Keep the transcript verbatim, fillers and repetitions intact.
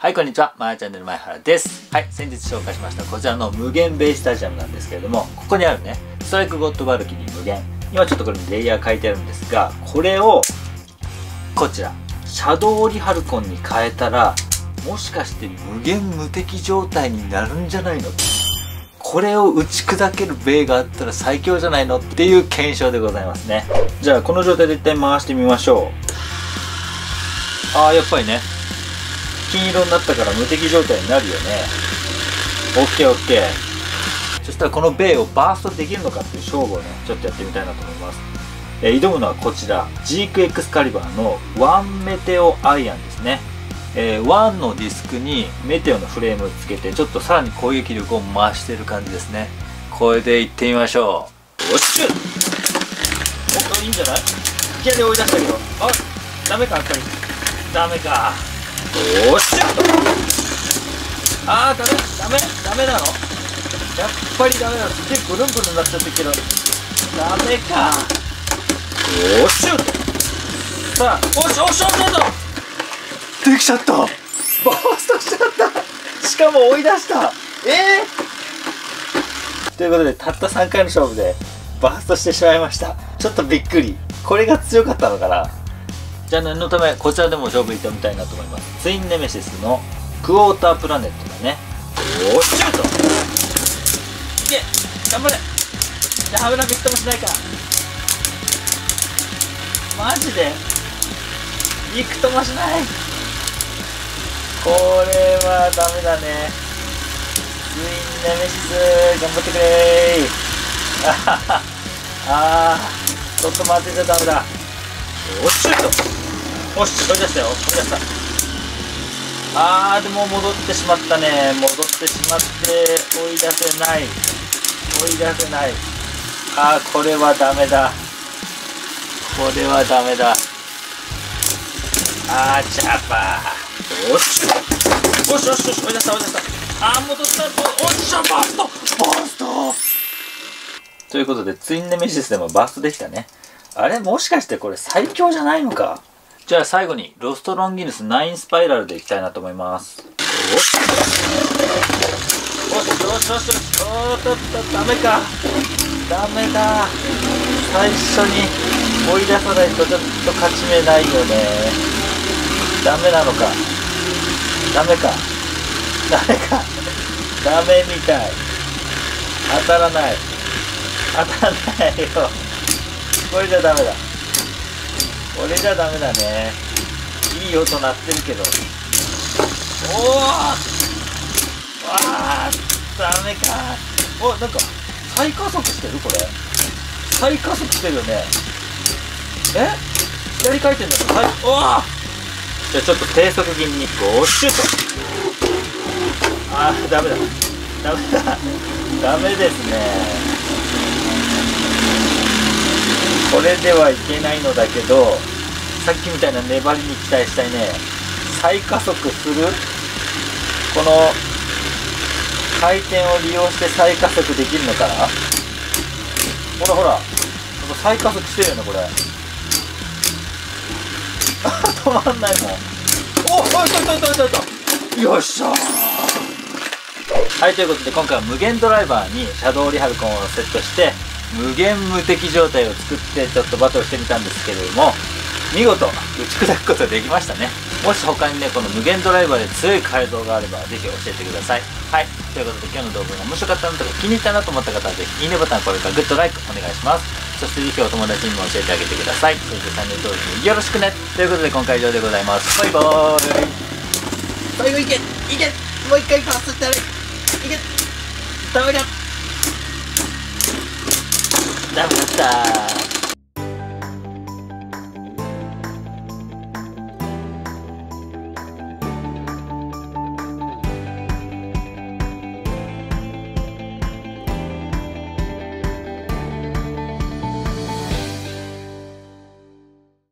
はい、こんにちは。まやチャンネル前原です。はい、先日紹介しましたこちらの無限ベイスタジアムなんですけれども、ここにあるね、ストライクゴッドバルキリー無限。今ちょっとこれにレイヤー変えてあるんですが、これを、こちら、シャドウオリハルコンに変えたら、もしかして無限無敵状態になるんじゃないの？これを打ち砕けるベイがあったら最強じゃないのっていう検証でございますね。じゃあこの状態で一旦回してみましょう。あー、やっぱりね、金色になったから無敵状態になるよね。 オーケーオーケー。 そしたらこのベイをバーストできるのかっていう勝負をね、ちょっとやってみたいなと思います。えー、挑むのはこちらジークエクスカリバーのワンメテオアイアンですね。えー、ワンのディスクにメテオのフレームをつけて、ちょっとさらに攻撃力を増してる感じですね。これでいってみましょう。おっしゅ、お、いいんじゃない？いきなり追い出したけど、あ、ダメか、やっぱりダメか。おっしゅ、あー、ダメダメダメなの、やっぱりダメなの。すげえブルンブルンなっちゃってるけどダメか。おっしゅ、さあ、おっしょおっしょおっしょおっしょ、できちゃった。バーストしちゃった。しかも追い出した。えー、ということで、たったさんかいの勝負でバーストしてしまいました。ちょっとびっくり。これが強かったのかな。じゃあ念のため、こちらでも勝負いってみたいなと思います。ツインネメシスのクォータープラネットだね。おっしゃると。いけ、頑張れ。じゃあ、危なくしてもしないか。マジで。びくともしない。これはダメだね。ツインネメシス頑張ってくれー。あはは、あー、ちょっと待ってちゃダメだ。おっしゅっと、おっしゅ、追い出したよ、追い出した。あー、でも戻ってしまったね。戻ってしまって追い出せない、追い出せない。あー、これはダメだ、これはダメだ。あー、ジャパー、おっしゃ、おっしゃ、おっしゃ、追い出した、追い出した。あー、戻した、おっしゃ、バースト、バーストということで、ツインネメシスでもバーストできたね。あれ、もしかしてこれ最強じゃないのか。じゃあ最後にロストロンギヌスナインスパイラルでいきたいなと思います。おっしゃ、おっしゃ、おっしゃ、おっしゃ、おっとっと、ダメか、ダメだ。最初に追い出さないとちょっと勝ち目ないよね。ダメなのか、ダメか、ダメか、ダメみたい。当たらない、当たらないよ。これじゃダメだ、これじゃダメだね。いい音鳴ってるけど、おお、あー、ダメか。お、なんか再加速してる、これ再加速してるよね。え、左回転だと、はい、おお、じゃあちょっと低速気味にゴーシュート。あー、ダメだ、ダメだ、ダメですね。これではいけないのだけど、さっきみたいな粘りに期待したいね。再加速する、この回転を利用して再加速できるのかな。ほらほら、再加速してるよね、これ。止まんないもん。おっ、おいといといといといと、よっしゃー。はい、ということで今回は無限ドライバーにシャドウオリハルコンをセットして無限無敵状態を作ってちょっとバトルしてみたんですけれども、見事打ち砕くことができましたね。もし他にね、この無限ドライバーで強い改造があればぜひ教えてください。はい、ということで今日の動画が面白かったのとか気に入ったなと思った方はぜひいいねボタン、これからグッドライクお願いします。そしてぜひお友達にも教えてあげてください。そしてチャンネル登録よろしくね。ということで今回以上でございます。バイバーイ。最後いけ、いけ、もう一回かわすってあれ、いけ、ダメだ、ダメだったー。